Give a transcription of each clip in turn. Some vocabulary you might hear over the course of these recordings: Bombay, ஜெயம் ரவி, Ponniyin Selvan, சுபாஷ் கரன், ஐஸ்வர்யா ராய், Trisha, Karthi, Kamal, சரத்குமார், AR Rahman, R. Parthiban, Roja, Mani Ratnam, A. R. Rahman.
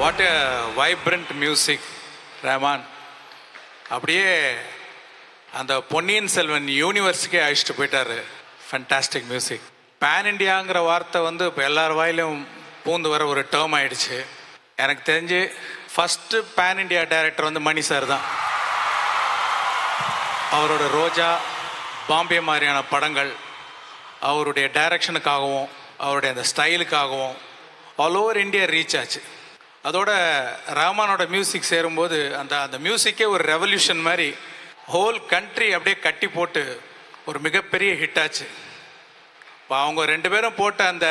What a vibrant music, Rahman. Abdiye, and the Ponniyin Selvan universe ke aishtu poittaru. Fantastic music. Pan India angra vartha vandu ellar vaayilum poondu vara oru term aiduchu. Enakku therinju first Pan India director vandu Mani sir dhaan. Avaroda Roja, Bombay maariyana padangal, avarude direction kaagavum, avarude and style kaagavum all over India reach aachu. அதோட ராமானோட music சேரும்போது அந்த அந்த மியூசிக்கே ஒரு revolution மாதிரி whole country அப்படியே கட்டி போட்டு ஒரு மிகப்பெரிய ஹிட் ஆச்சு. இப்போ அவங்க ரெண்டு பேரும் போட்ட அந்த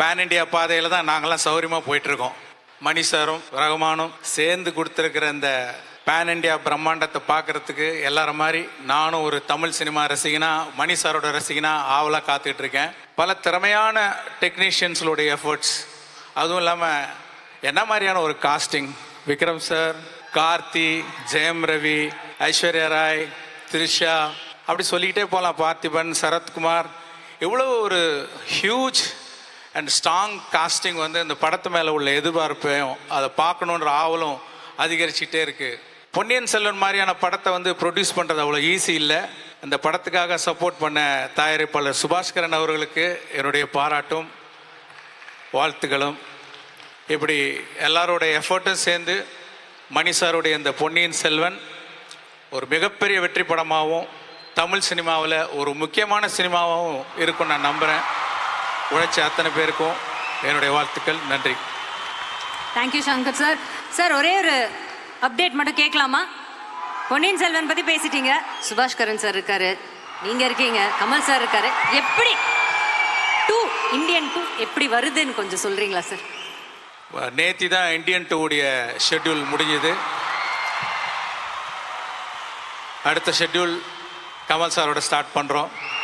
பேன் இண்டியா பாதையில் தான் நாங்கள்லாம் சௌரியமாக போயிட்டுருக்கோம். மணி சாரும் ரகுமானும் சேர்ந்து கொடுத்துருக்கிற அந்த பேன் இண்டியா பிரம்மாண்டத்தை பார்க்குறதுக்கு எல்லார மாதிரி நானும் ஒரு தமிழ் சினிமா ரசிகனா, மணி சாரோட ரசிகனா ஆவலாக காத்துக்கிட்டு இருக்கேன். பல திறமையான டெக்னீஷியன்ஸுடைய எஃபர்ட்ஸ், அதுவும் இல்லாமல் என்ன மாதிரியான ஒரு காஸ்டிங். விக்ரம் சார், கார்த்தி, ஜெயம் ரவி, ஐஸ்வர்யா ராய், த்ரிஷா, அப்படி சொல்லிக்கிட்டே போகலாம். பார்த்திபன், சரத்குமார், இவ்வளோ ஒரு ஹியூஜ் அண்ட் ஸ்ட்ராங் காஸ்டிங் வந்து இந்த படத்து மேலே உள்ள எதிர்பார்ப்பையும் அதை பார்க்கணுன்ற ஆவலும் அதிகரிச்சுட்டே இருக்குது. பொன்னியின் செல்வன் மாதிரியான படத்தை வந்து ப்ரொடியூஸ் பண்ணுறது அவ்வளோ ஈஸி இல்லை. இந்த படத்துக்காக சப்போர்ட் பண்ண தயாரிப்பாளர் சுபாஷ் கரன் அவர்களுக்கு என்னுடைய பாராட்டும் வாழ்த்துக்களும். இப்படி எல்லாரோடைய எஃபர்ட்டும் சேர்ந்து மணி சாருடைய இந்த பொன்னியின் செல்வன் ஒரு மிகப்பெரிய வெற்றி படமாகவும் தமிழ் சினிமாவில் ஒரு முக்கியமான சினிமாவும் இருக்கும் நான் நம்புகிறேன். உழைச்ச அத்தனை பேருக்கும் என்னுடைய வாழ்த்துக்கள். நன்றி. Thank you Shankar sir. சார், ஒரே ஒரு அப்டேட் மட்டும் கேட்கலாமா? பொன்னியின் செல்வன் பற்றி பேசிட்டீங்க, சுபாஷ் கரன் சார் இருக்காரு, நீங்கள் இருக்கீங்க, கமல் சார் இருக்காரு. எப்படி இந்தியன் 2 எப்படி வருதுன்னு கொஞ்சம் சொல்கிறீங்களா சார்? நேத்தி தான் இந்தியன் 2உடைய ஷெட்யூல் முடிஞ்சது. அடுத்த ஷெட்யூல் கமல் சாரோட ஸ்டார்ட் பண்ணுறோம்.